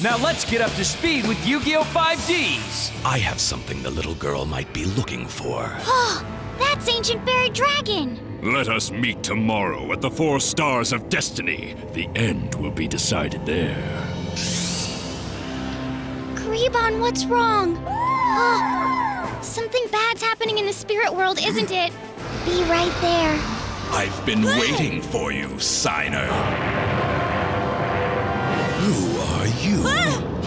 Now let's get up to speed with Yu-Gi-Oh! 5Ds! I have something the little girl might be looking for. Oh, that's Ancient Fairy Dragon! Let us meet tomorrow at the Four Stars of Destiny. The end will be decided there. Krebon, what's wrong? Oh, something bad's happening in the spirit world, isn't it? Be right there. I've been waiting for you, Signer. Who are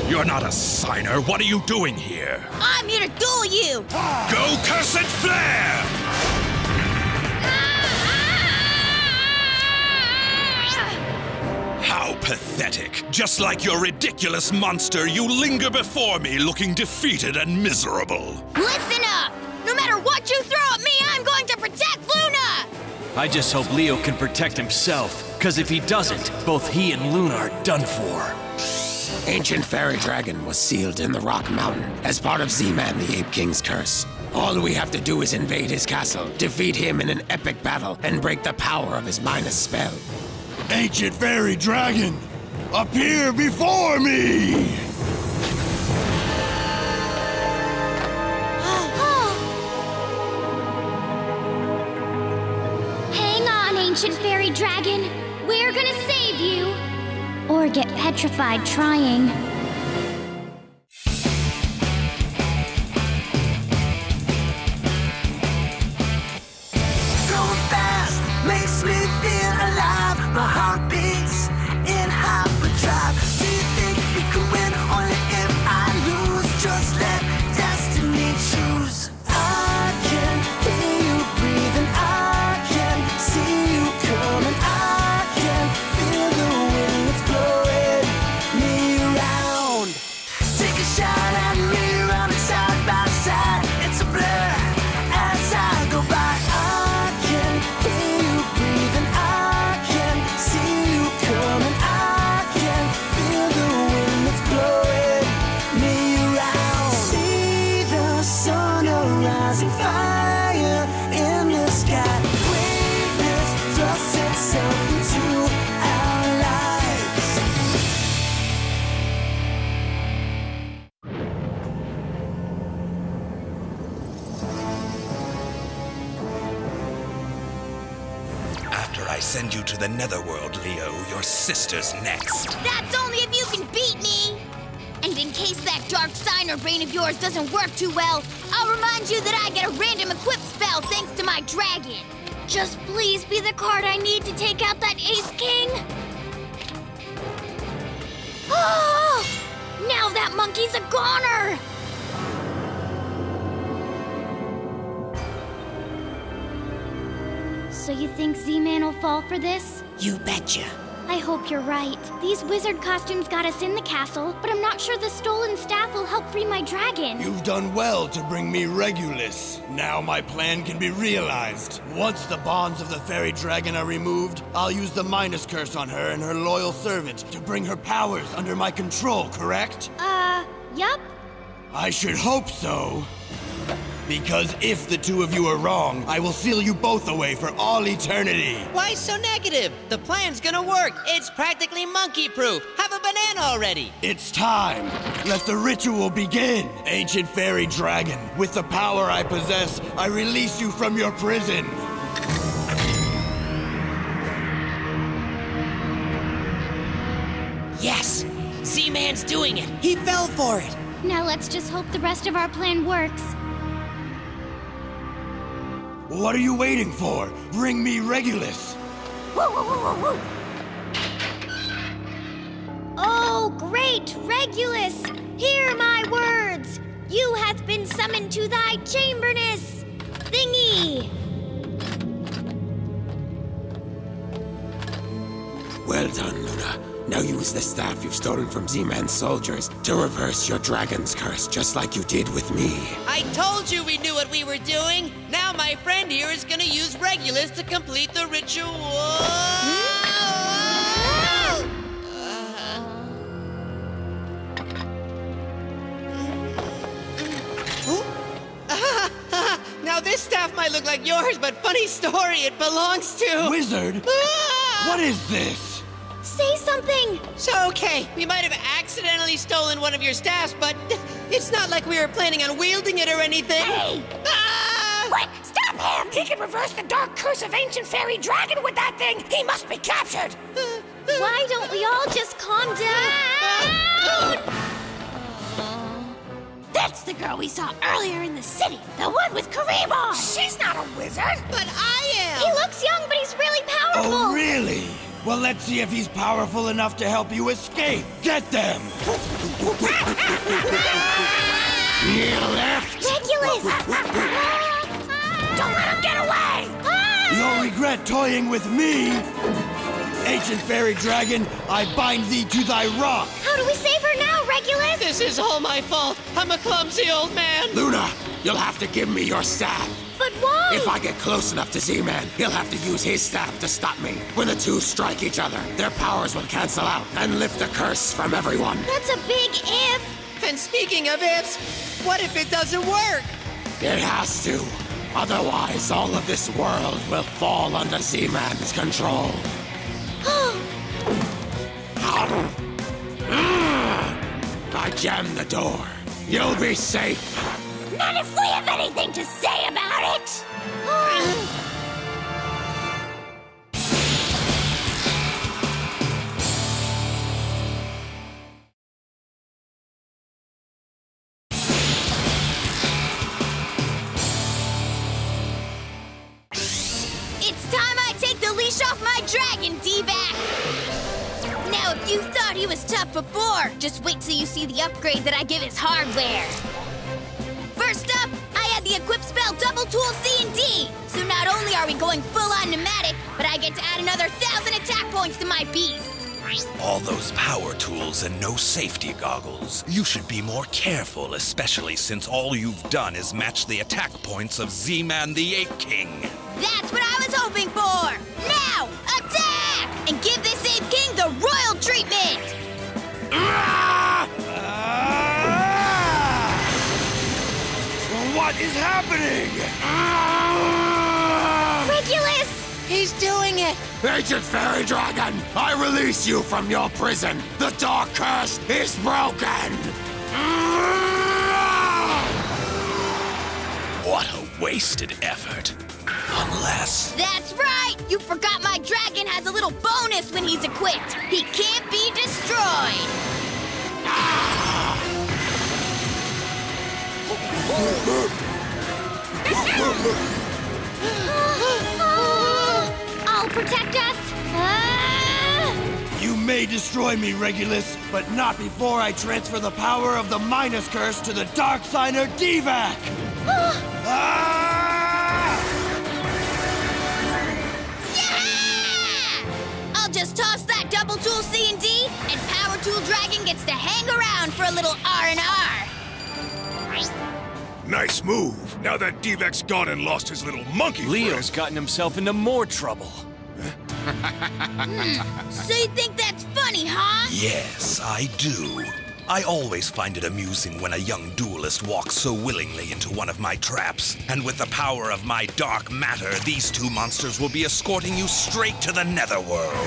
you? You're not a Signer. What are you doing here? I'm here to duel you. Go Cursed Flare! How pathetic! Just like your ridiculous monster, you linger before me looking defeated and miserable. Listen up! No matter what you throw at me, I'm going to protect Luna! I just hope Leo can protect himself, because if he doesn't, both he and Luna are done for. Ancient Fairy Dragon was sealed in the Rock Mountain as part of Zeman the Ape King's curse. All we have to do is invade his castle, defeat him in an epic battle, and break the power of his minus spell. Ancient Fairy Dragon, appear before me! Hang on, Ancient Fairy Dragon. We're gonna save you. Or get petrified trying. Send you to the netherworld, Leo. Your sister's next. That's only if you can beat me! And in case that Dark Signer brain of yours doesn't work too well, I'll remind you that I get a random equip spell thanks to my dragon. Just please be the card I need to take out that Ape King. Oh! Now that monkey's a goner! So you think Z-Man will fall for this? You betcha. I hope you're right. These wizard costumes got us in the castle, but I'm not sure the stolen staff will help free my dragon. You've done well to bring me Regulus. Now my plan can be realized. Once the bonds of the fairy dragon are removed, I'll use the minus curse on her and her loyal servant to bring her powers under my control, correct? Yup. I should hope so. Because if the two of you are wrong, I will seal you both away for all eternity. Why so negative? The plan's gonna work. It's practically monkey-proof. Have a banana already. It's time. Let the ritual begin. Ancient Fairy Dragon, with the power I possess, I release you from your prison. Yes, Z-Man's doing it. He fell for it. Now let's just hope the rest of our plan works. What are you waiting for? Bring me Regulus! Woo, woo, woo, woo, woo. Oh, great Regulus! Hear my words! You hath been summoned to thy chamberness thingy! Well done, Luna. Now use the staff you've stolen from Z-Man's soldiers to reverse your dragon's curse, just like you did with me. I told you we knew what we were doing! Now my friend here is gonna use Regulus to complete the ritual! Now this staff might look like yours, but funny story, it belongs to... Wizard? What is this? Say something! So, okay, we might have accidentally stolen one of your staffs, but it's not like we were planning on wielding it or anything. Hey! Ah! Quick, stop him! He can reverse the dark curse of Ancient Fairy Dragon with that thing! He must be captured! Why don't we all just calm down? That's the girl we saw earlier in the city. The one with Kuribon. She's not a wizard. But I am. He looks young, but he's really powerful. Oh, really? Well, let's see if he's powerful enough to help you escape. Get them. You left. Regulus. Don't let him get away. You'll regret toying with me. Ancient Fairy Dragon, I bind thee to thy rock! How do we save her now, Regulus? This is all my fault. I'm a clumsy old man. Luna, you'll have to give me your staff. But why? If I get close enough to Zeman, he'll have to use his staff to stop me. When the two strike each other, their powers will cancel out and lift the curse from everyone. That's a big if. And speaking of ifs, what if it doesn't work? It has to. Otherwise, all of this world will fall under Zeman's control. I jammed the door. You'll be safe. Not if we have anything to say about it! It's time I take the leash off my dragon, Devack! Now, if you thought he was tough before, just wait till you see the upgrade that I give his hardware. First up, I add the equip spell double tool C and D. So not only are we going full-on pneumatic, but I get to add another 1,000 attack points to my beast. All those power tools and no safety goggles. You should be more careful, especially since all you've done is match the attack points of Zeman the Ape King. That's what I was hoping for! Now, attack! And give this Ape King the royal treatment! What is happening? Regulus! He's doing it! Ancient Fairy Dragon, I release you from your prison! The dark curse is broken! What a wasted effort. Unless... That's right! You forgot my dragon has a little bonus when he's equipped! He can't be destroyed! I'll protect us! You may destroy me, Regulus, but not before I transfer the power of the Minus Curse to the Dark Signer Devack! Yeah! I'll just toss that double tool C and D, and Power Tool Dragon gets to hang around for a little R&R. Nice move. Now that Devack's gone and lost his little monkey Leo's friend. Gotten himself into more trouble. So you think that's funny, huh? Yes, I do. I always find it amusing when a young duelist walks so willingly into one of my traps. And with the power of my dark matter, these two monsters will be escorting you straight to the netherworld.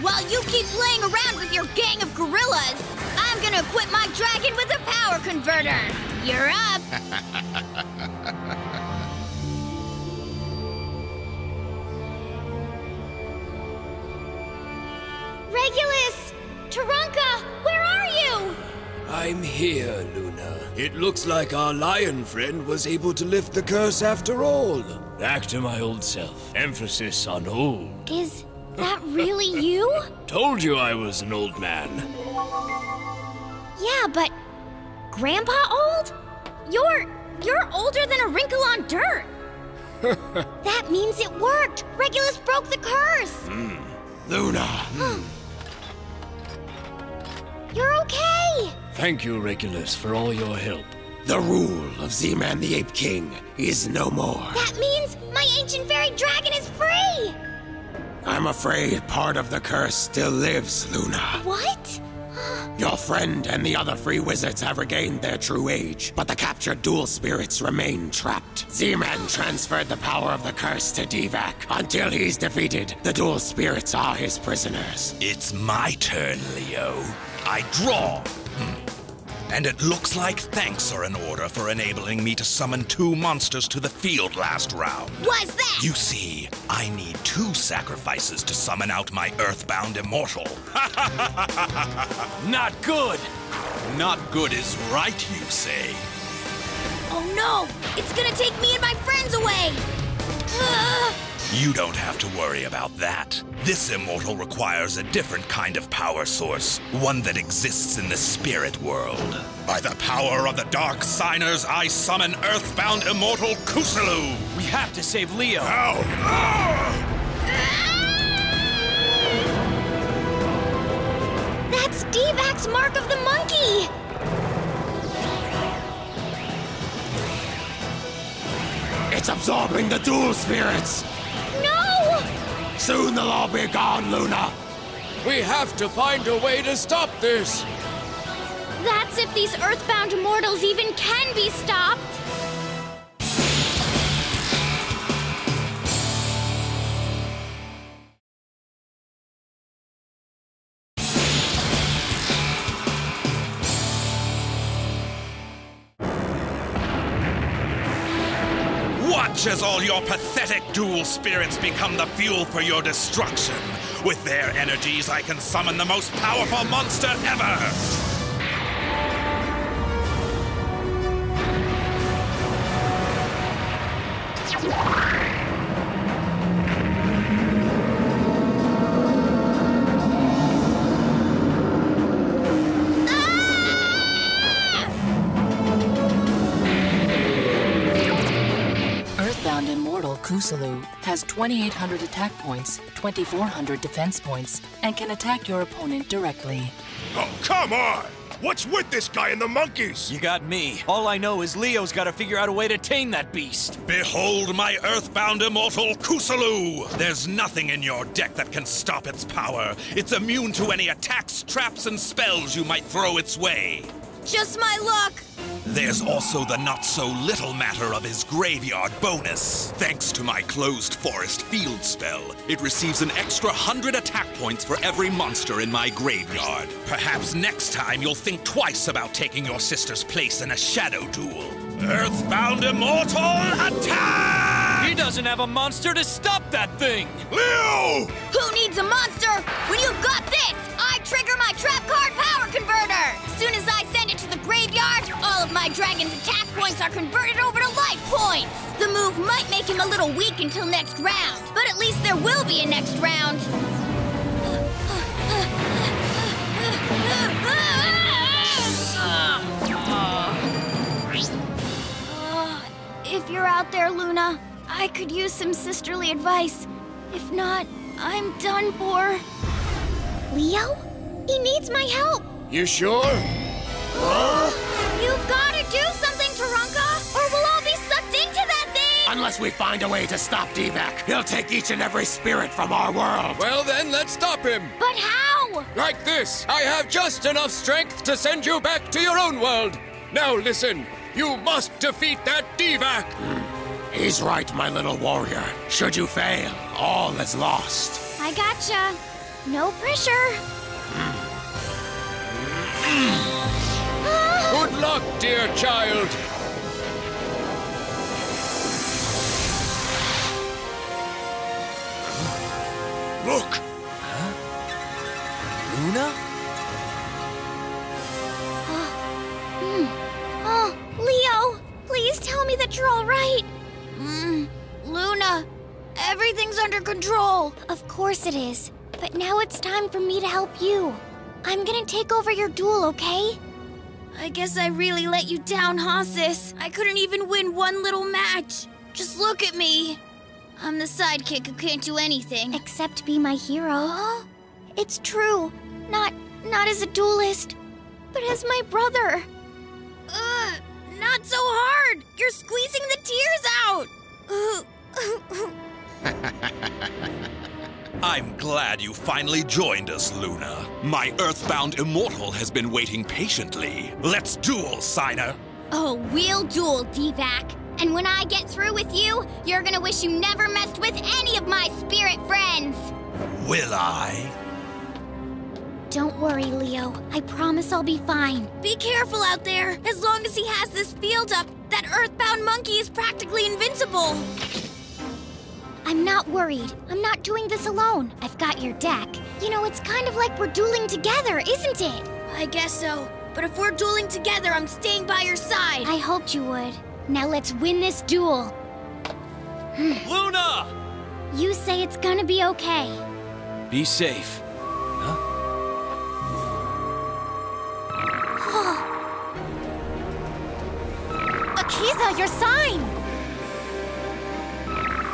While you keep playing around with your gang of gorillas, I'm gonna equip my dragon with a power converter. You're up! Regulus! Taranka! Where are you? I'm here, Luna. It looks like our lion friend was able to lift the curse after all. Back to my old self. Emphasis on old. Is that really you? Told you I was an old man. Yeah, but... Grandpa old? You're older than a wrinkle on dirt. That means it worked. Regulus broke the curse. Luna. You're okay. Thank you, Regulus, for all your help. The rule of Zeman the Ape King is no more. That means my Ancient Fairy Dragon is free. I'm afraid part of the curse still lives, Luna. What? Your friend and the other free wizards have regained their true age, but the captured dual spirits remain trapped. Zeman transferred the power of the curse to Devack. Until he's defeated, the dual spirits are his prisoners. It's my turn, Leo. I draw! And it looks like thanks are in order for enabling me to summon two monsters to the field last round. What's that? You see, I need two sacrifices to summon out my Earthbound Immortal. Not good! Not good is right, you say. Oh no! It's gonna take me and my friends away! You don't have to worry about that. This immortal requires a different kind of power source, one that exists in the spirit world. By the power of the Dark Signers, I summon Earthbound Immortal Kusulu! We have to save Leo! How? Ah! That's Devack's Mark of the Monkey! It's absorbing the dual spirits! No! Soon they'll all be gone, Luna! We have to find a way to stop this! That's if these Earthbound Immortals even can be stopped! Watch as all your pathetic dual spirits become the fuel for your destruction. With their energies, I can summon the most powerful monster ever! Kusulu has 2,800 attack points, 2,400 defense points, and can attack your opponent directly. Oh, come on! What's with this guy and the monkeys? You got me. All I know is Leo's got to figure out a way to tame that beast. Behold my Earthbound Immortal Kusulu! There's nothing in your deck that can stop its power. It's immune to any attacks, traps, and spells you might throw its way. Just my luck! There's also the not-so-little matter of his graveyard bonus. Thanks to my closed forest field spell, it receives an extra 100 attack points for every monster in my graveyard. Perhaps next time you'll think twice about taking your sister's place in a shadow duel. Earthbound Immortal, attack! He doesn't have a monster to stop that thing! Leo! Who needs a monster when you've got this? I trigger my trap card power converter! Soon as I send it to the graveyard, all of my dragon's attack points are converted over to life points! The move might make him a little weak until next round, but at least there will be a next round. If you're out there, Luna, I could use some sisterly advice. If not, I'm done for. Leo? He needs my help! You sure? Huh? You've gotta do something, Taronka, or we'll all be sucked into that thing! Unless we find a way to stop Devack, he'll take each and every spirit from our world! Well then, let's stop him! But how? Like this! I have just enough strength to send you back to your own world! Now listen, you must defeat that Devack! He's right, my little warrior. Should you fail, all is lost. I gotcha. No pressure. Good luck, dear child. Look. Huh? Luna? Oh, Leo, please tell me that you're all right. Luna, everything's under control. Of course it is. But now it's time for me to help you. I'm gonna take over your duel, okay? I guess I really let you down, huh, sis? I couldn't even win one little match. Just look at me. I'm the sidekick who can't do anything. Except be my hero. It's true. Not as a duelist, but as my brother. Ugh, not so hard. You're squeezing the tears out. I'm glad you finally joined us, Luna. My Earthbound Immortal has been waiting patiently. Let's duel, Signer. Oh, we'll duel, Devack. And when I get through with you, you're gonna wish you never messed with any of my spirit friends. Will I? Don't worry, Leo. I promise I'll be fine. Be careful out there. As long as he has this field up, that Earthbound monkey is practically invincible. I'm not worried. I'm not doing this alone. I've got your deck. You know, it's kind of like we're dueling together, isn't it? I guess so. But if we're dueling together, I'm staying by your side. I hoped you would. Now let's win this duel. Luna! You say it's gonna be okay. Be safe. Huh? Akiza, your sign!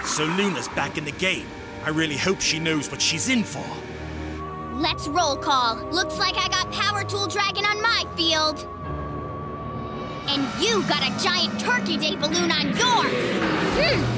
So Luna's back in the game. I really hope she knows what she's in for. Let's roll call. Looks like I got Power Tool Dragon on my field. And you got a giant turkey day balloon on yours!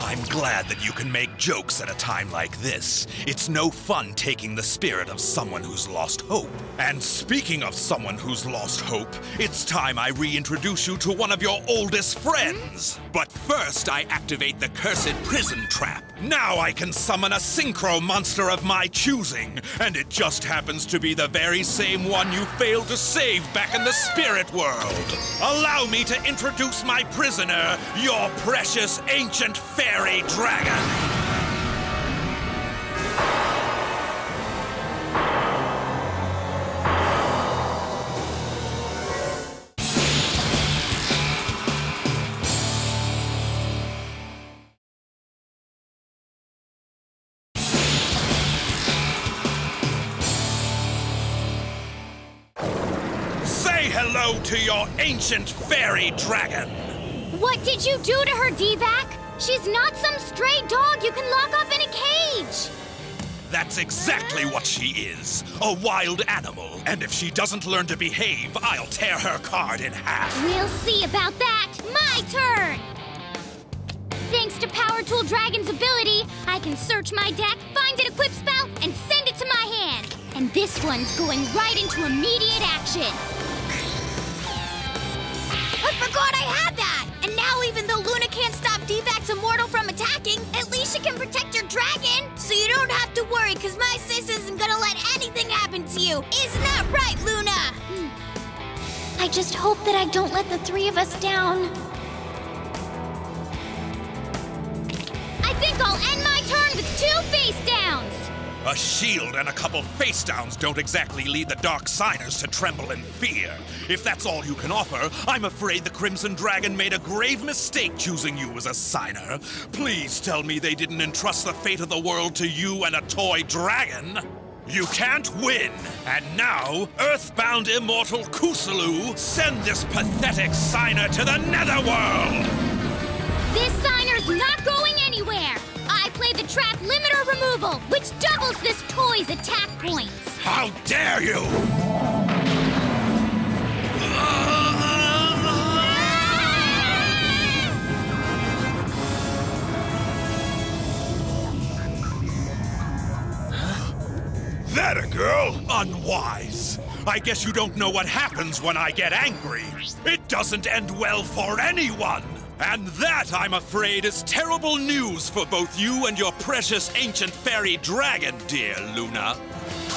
I'm glad that you can make jokes at a time like this. It's no fun taking the spirit of someone who's lost hope. And speaking of someone who's lost hope, it's time I reintroduce you to one of your oldest friends. But first, I activate the Cursed Prison Trap. Now I can summon a synchro monster of my choosing, and it just happens to be the very same one you failed to save back in the spirit world. Allow me to introduce my prisoner, your precious Ancient Fairy Dragon. Hello to your Ancient Fairy Dragon. What did you do to her, Devack? She's not some stray dog you can lock up in a cage. That's exactly what she is, a wild animal. And if she doesn't learn to behave, I'll tear her card in half. We'll see about that. My turn. Thanks to Power Tool Dragon's ability, I can search my deck, find an equip spell, and send it to my hand. And this one's going right into immediate action. I forgot I had that! And now even though Luna can't stop Devack's Immortal from attacking, at least she can protect your dragon! So you don't have to worry, because my sis isn't gonna let anything happen to you! Isn't that right, Luna? I just hope that I don't let the three of us down. I think I'll end my turn with 2 face downs! A shield and a couple face-downs don't exactly lead the Dark Signers to tremble in fear. If that's all you can offer, I'm afraid the Crimson Dragon made a grave mistake choosing you as a Signer. Please tell me they didn't entrust the fate of the world to you and a toy dragon. You can't win! And now, Earthbound Immortal Kusulu, send this pathetic Signer to the Netherworld! This Signer's not going anywhere! Play the Trap limiter removal, which doubles this toy's attack points. How dare you! That a girl? Unwise. I guess you don't know what happens when I get angry. It doesn't end well for anyone. And that, I'm afraid, is terrible news for both you and your precious Ancient Fairy Dragon, dear Luna.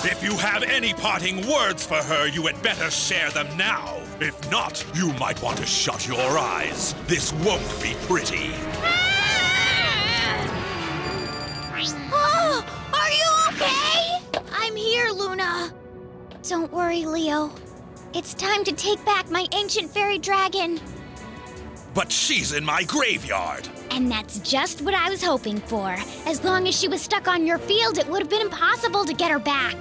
If you have any parting words for her, you had better share them now. If not, you might want to shut your eyes. This won't be pretty. Oh, are you okay? I'm here, Luna. Don't worry, Leo. It's time to take back my Ancient Fairy Dragon. But she's in my graveyard. And that's just what I was hoping for. As long as she was stuck on your field, it would have been impossible to get her back.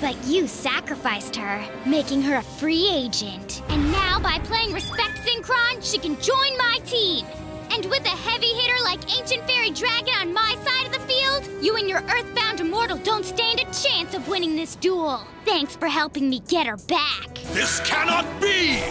But you sacrificed her, making her a free agent. And now, by playing Respect Synchron, she can join my team. And with a heavy hitter like Ancient Fairy Dragon on my side of the field, you and your Earthbound Immortal don't stand a chance of winning this duel. Thanks for helping me get her back. This cannot be!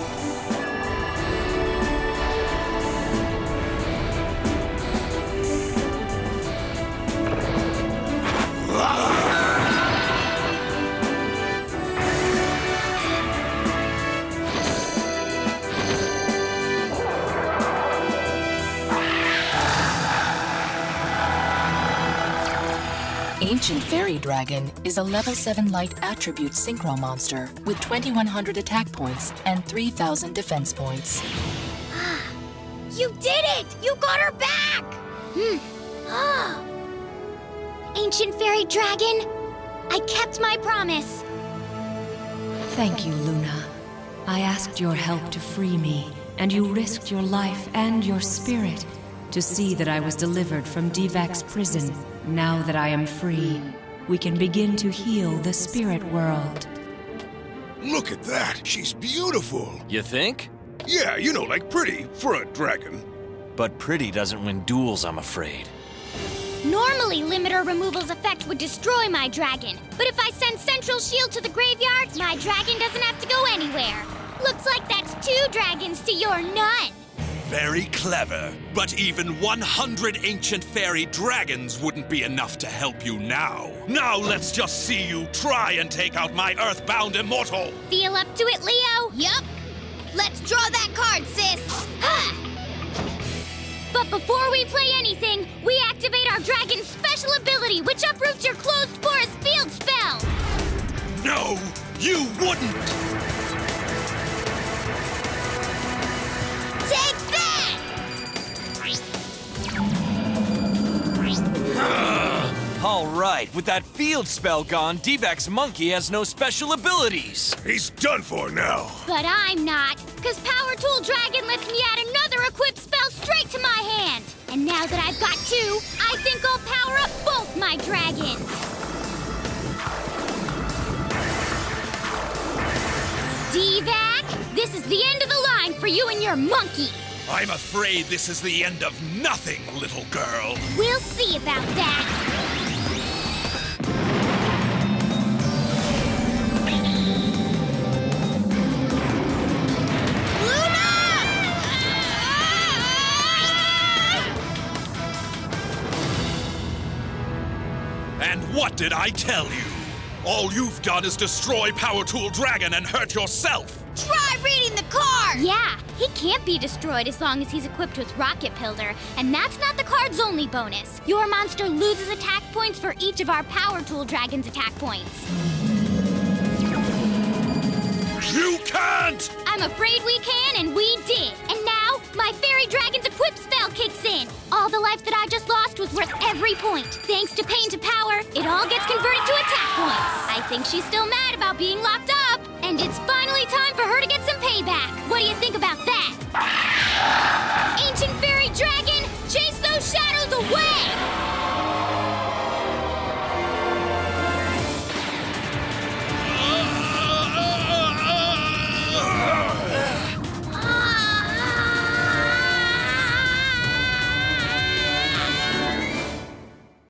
Ancient Fairy Dragon is a level 7 light attribute synchro monster with 2100 attack points and 3000 defense points. You did it! You got her back! Ancient Fairy Dragon, I kept my promise. Thank you, Luna. I asked your help to free me, and you risked your life and your spirit to see that I was delivered from Devack's prison. Now that I am free, we can begin to heal the spirit world. Look at that! She's beautiful! You think? Yeah, you know, like pretty, for a dragon. But pretty doesn't win duels, I'm afraid. Normally, limiter removal's effect would destroy my dragon. But if I send Central Shield to the graveyard, my dragon doesn't have to go anywhere. Looks like that's 2 dragons to your none. Very clever, but even 100 ancient fairy dragons wouldn't be enough to help you now. Now let's just see you try and take out my Earthbound Immortal! Feel up to it, Leo? Yup. Let's draw that card, sis! Ha! But before we play anything, we activate our dragon's special ability, which uproots your closed forest field spell! No, you wouldn't! All right, with that field spell gone, Devack's monkey has no special abilities. He's done for now. But I'm not, because Power Tool Dragon lets me add another equipped spell straight to my hand. And now that I've got 2, I think I'll power up both my dragons. Devack, this is the end of the line for you and your monkey. I'm afraid this is the end of nothing, little girl. We'll see about that. Luna! And what did I tell you? All you've done is destroy Power Tool Dragon and hurt yourself. Try reading the card! Yeah, he can't be destroyed as long as he's equipped with Rocket Pilder, and that's not the card's only bonus. Your monster loses attack points for each of our Power Tool Dragon's attack points. You can't! I'm afraid we can, and we did. And now, my Fairy Dragon's equipped spell kicks in. All the life that I just lost was worth every point. Thanks to Pain to Power, it all gets converted to attack points. I think she's still mad about being locked up. And it's finally time for her to get some payback. What do you think about that?